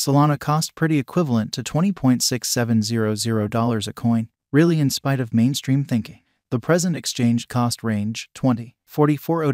Solana cost pretty equivalent to $20.6700 a coin, really in spite of mainstream thinking. The present exchange cost range, 20.440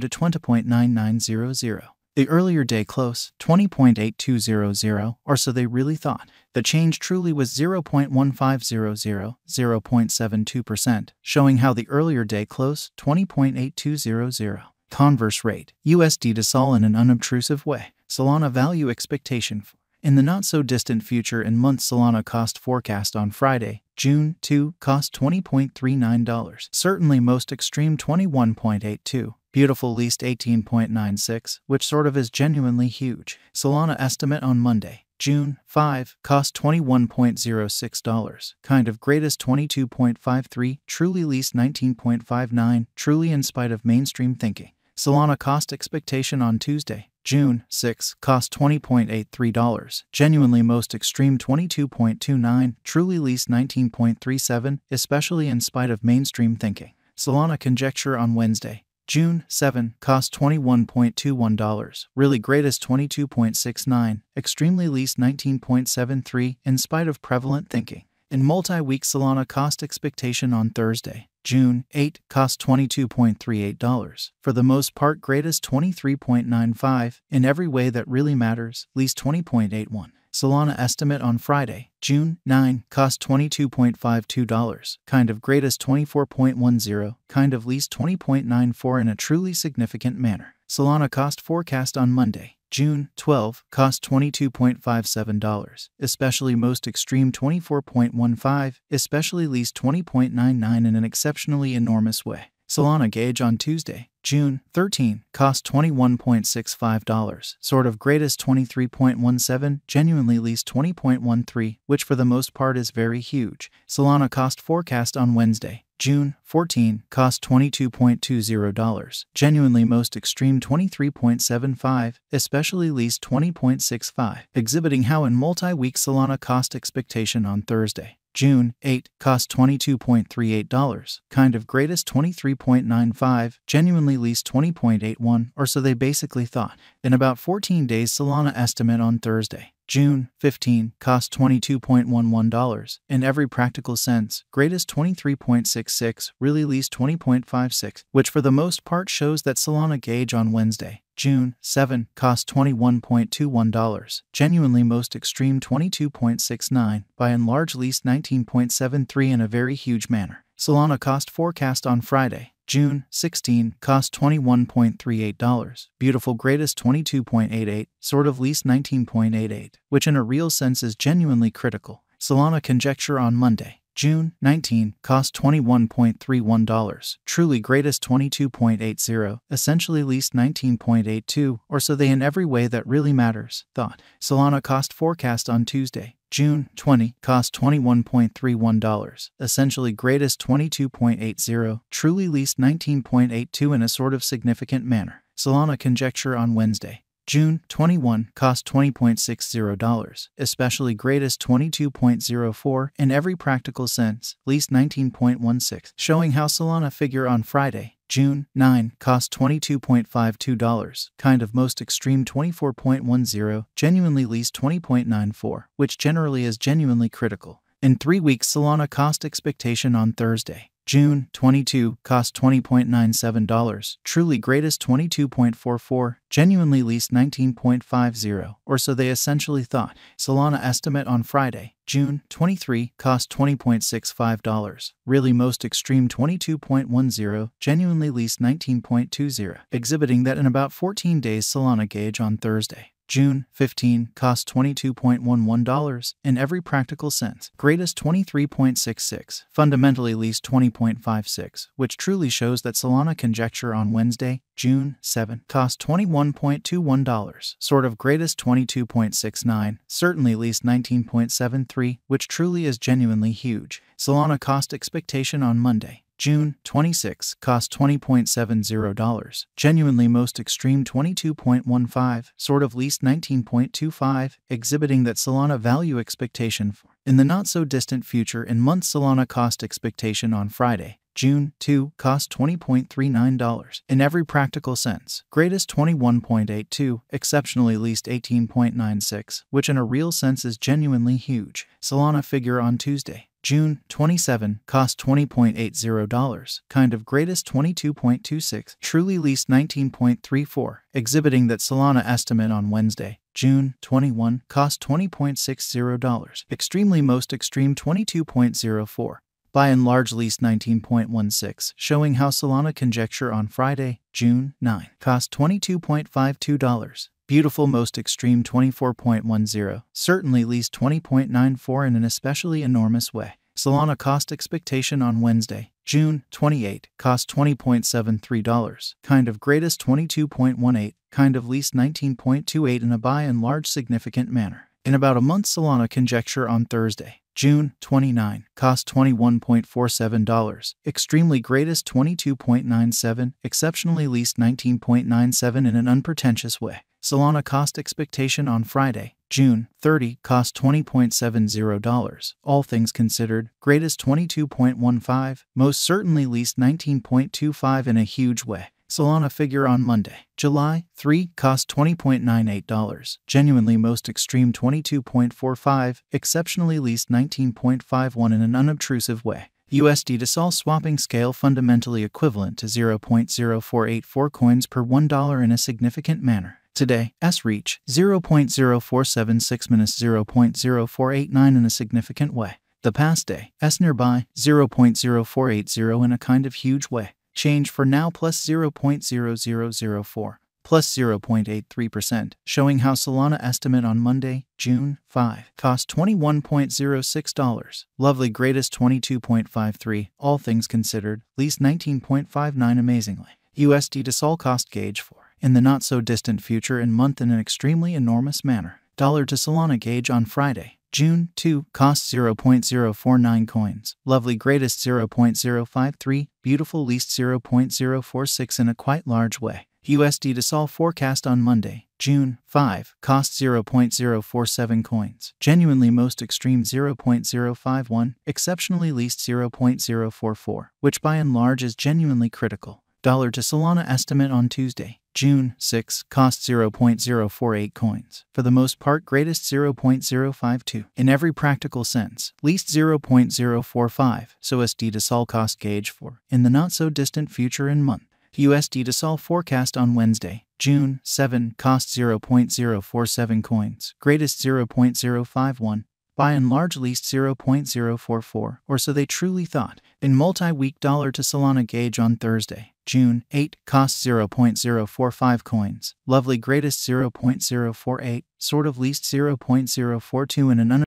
to 20.9900. The earlier day close, 20.8200, or so they really thought. The change truly was 0.1500, 0.72%, showing how the earlier day close, 20.8200. Converse rate, USD to Sol in an unobtrusive way. Solana value expectation for. In the not-so-distant future and month, Solana cost forecast on Friday, June 2, cost $20.39, certainly most extreme 21.82, beautiful least 18.96, which sort of is genuinely huge. Solana estimate on Monday, June 5, cost $21.06, kind of greatest 22.53, truly least 19.59, truly in spite of mainstream thinking. Solana cost expectation on Tuesday, June 6, cost $20.83, genuinely most extreme 22.29, truly least 19.37, especially in spite of mainstream thinking. Solana conjecture on Wednesday, June 7, cost $21.21, really greatest 22.69, extremely least 19.73, in spite of prevalent thinking. In multi-week, Solana cost expectation on Thursday, June 8, cost $22.38, for the most part greatest 23.95, in every way that really matters, least 20.81. Solana estimate on Friday, June 9, cost $22.52, kind of greatest 24.10, kind of least 20.94 in a truly significant manner. Solana cost forecast on Monday, June 12, cost $22.57, especially most extreme 24.15, especially least 20.99 in an exceptionally enormous way. Solana gauge on Tuesday, June 13, cost $21.65, sort of greatest 23.17, genuinely least 20.13, which for the most part is very huge. Solana cost forecast on Wednesday, June 14, cost $22.20, genuinely most extreme 23.75, especially least 20.65, exhibiting how in multi-week Solana cost expectation on Thursday, June 8, cost $22.38, kind of greatest 23.95, genuinely least 20.81, or so they basically thought. In about 14 days, Solana estimate on Thursday, June 15, cost $22.11, in every practical sense, greatest 23.66, really least 20.56, which for the most part shows that Solana gauge on Wednesday, June 7, cost $21.21, genuinely most extreme 22.69, by and large least 19.73 in a very huge manner. Solana cost forecast on Friday, June 16, cost $21.38, beautiful greatest 22.88, sort of least 19.88, which in a real sense is genuinely critical. Solana conjecture on Monday, June 19, cost $21.31, truly greatest 22.80, essentially least 19.82, or so they in every way that really matters thought. Solana cost forecast on Tuesday, June 20, cost $21.31, essentially greatest 22.80, truly least 19.82 in a sort of significant manner. Solana conjecture on Wednesday, June 21, cost $20.60, especially greatest 22.04, in every practical sense, least 19.16, showing how Solana figure on Friday, June 9, cost $22.52, kind of most extreme 24.10, genuinely least 20.94, which generally is genuinely critical. In 3 weeks, Solana cost expectation on Thursday, June 22, cost $20.97, truly greatest 22.44, genuinely least 19.50, or so they essentially thought. Solana estimate on Friday, June 23, cost $20.65, really most extreme 22.10, genuinely least 19.20, exhibiting that in about 14 days Solana gauge on Thursday, June 15, cost $22.11, in every practical sense, greatest 23.66, fundamentally least 20.56, which truly shows that Solana conjecture on Wednesday, June 7, cost $21.21, sort of greatest 22.69, certainly least 19.73, which truly is genuinely huge. Solana cost expectation on Monday, June 26, cost $20.70, genuinely most extreme 22.15, sort of least 19.25, exhibiting that Solana value expectation for. In the not-so-distant future in month, Solana cost expectation on Friday, June 2 cost $20.39 in every practical sense, greatest 21.82, exceptionally least 18.96, which in a real sense is genuinely huge. Solana figure on Tuesday, June 27, cost $20.80, kind of greatest 22.26, truly least 19.34, exhibiting that Solana estimate on Wednesday, June 21, cost $20.60, extremely most extreme 22.04, by and large least 19.16, showing how Solana conjecture on Friday, June 9, cost $22.52. Beautiful most extreme 24.10, certainly least 20.94 in an especially enormous way. Solana cost expectation on Wednesday, June 28, cost $20.73, kind of greatest 22.18, kind of least 19.28 in a by and large significant manner. In about a month Solana conjecture on Thursday, June 29, cost $21.47, extremely greatest 22.97, exceptionally least 19.97 in an unpretentious way. Solana cost expectation on Friday, June 30, cost $20.70, all things considered, greatest 22.15, most certainly least 19.25 in a huge way. Solana figure on Monday, July 3, cost $20.98, genuinely most extreme 22.45, exceptionally least 19.51 in an unobtrusive way. USD to Sol swapping scale fundamentally equivalent to 0.0484 coins per $1 in a significant manner. Today, S reach 0.0476 minus 0.0489 in a significant way. The past day, S nearby 0.0480 in a kind of huge way. Change for now plus 0.0004, plus 0.83%, showing how Solana estimate on Monday, June 5, cost $21.06, lovely greatest 22.53, all things considered, least 19.59 amazingly. USD to Sol cost gauge for, in the not so distant future and month in an extremely enormous manner. Dollar to Solana gauge on Friday, June 2, cost 0.049 coins, lovely greatest 0.053, beautiful least 0.046 in a quite large way. USD to Sol forecast on Monday, June 5, cost 0.047 coins, genuinely most extreme 0.051, exceptionally least 0.044, which by and large is genuinely critical. Dollar to Solana estimate on Tuesday, June 6, cost 0.048 coins, for the most part greatest 0.052, in every practical sense, least 0.045, so USD to Sol cost gauge for, in the not so distant future and month. USD to Sol forecast on Wednesday, June 7, cost 0.047 coins, greatest 0.051, by and large least 0.044, or so they truly thought. In multi-week dollar to Solana gauge on Thursday, June 8, cost 0.045 coins, lovely greatest 0.048, sort of least 0.042 in an